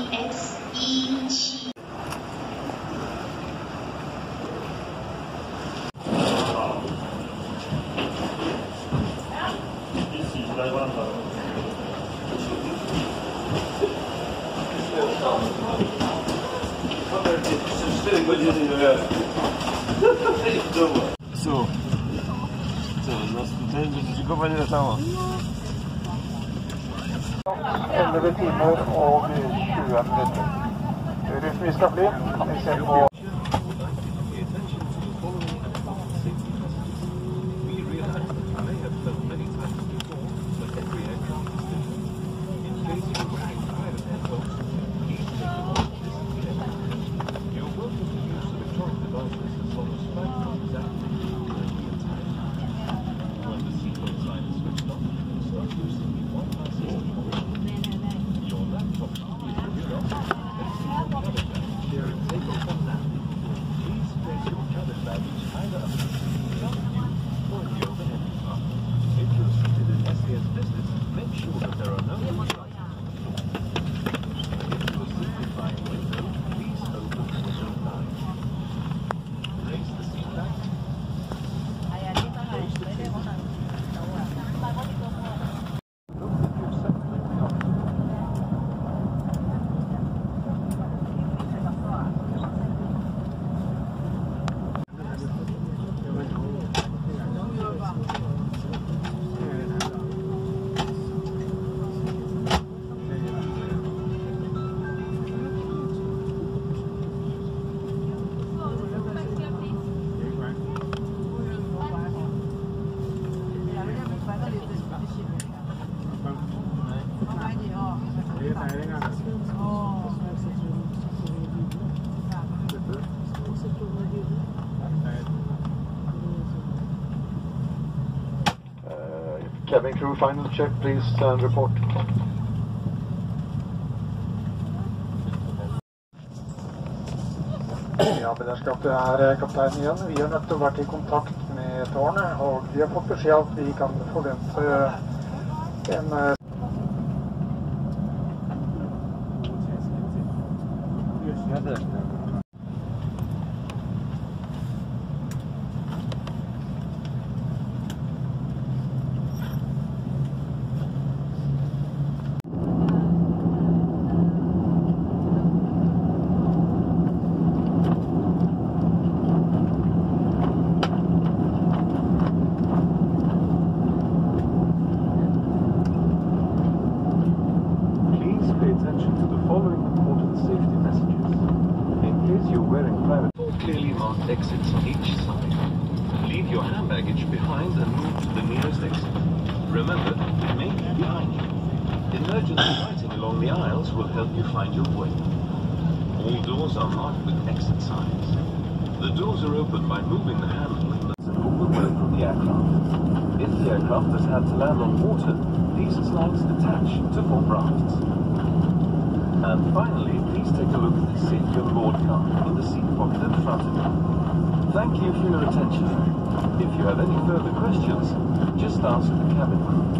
EXEG. Co? Co? Będzie ci głowa nie latało. Timer och 20 minuter. Rytmiska flyg. Cabin crew, final check, please, and report. Ja, beredskapet kapteinen igjen. Vi har nettopp vært i kontakt med tårnet, og vi har fått beskjed at vi kan forvente en... Exits on each side. Leave your hand baggage behind and move to the nearest exit. Remember, remain behind you. Emergency lighting along the aisles will help you find your way. All doors are marked with exit signs. The doors are opened by moving the handle. There's an overwhelm from the aircraft. If the aircraft has had to land on water, these slides detach to form rafts. And finally, please take a look at the safety of board card in the seat pocket in front of you. Thank you for your attention. If you have any further questions, just ask the cabin crew.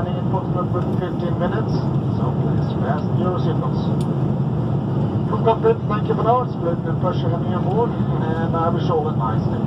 landing in approximately 15 minutes, so please fasten your signals. From cockpit, thank you for now. It's great good pleasure having you aboard, and I wish you all a nice day.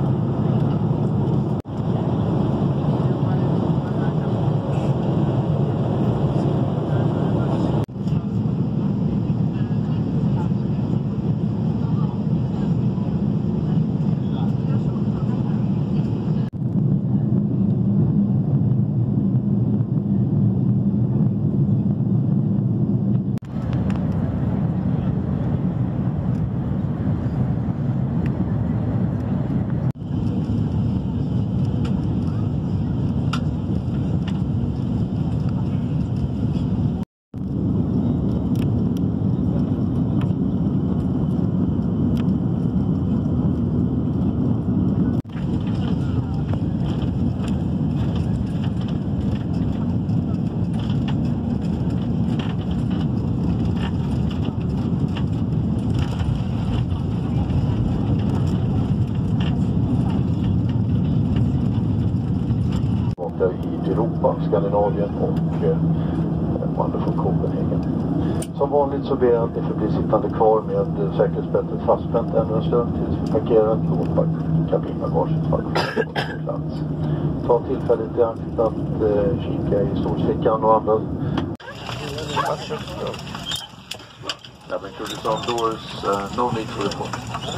I Europa, Skandinavien och Wonderful Copenhagen. Som vanligt så ber jag att ni får bli sittande kvar med säkerhetsbältet fastspänt ännu en stund tills vi parkerat låt kabinbagaget faktiskt på plats. Ta tillfället i akt att kika i storfickan och andra. Seven Kurdistan doors, no need for report.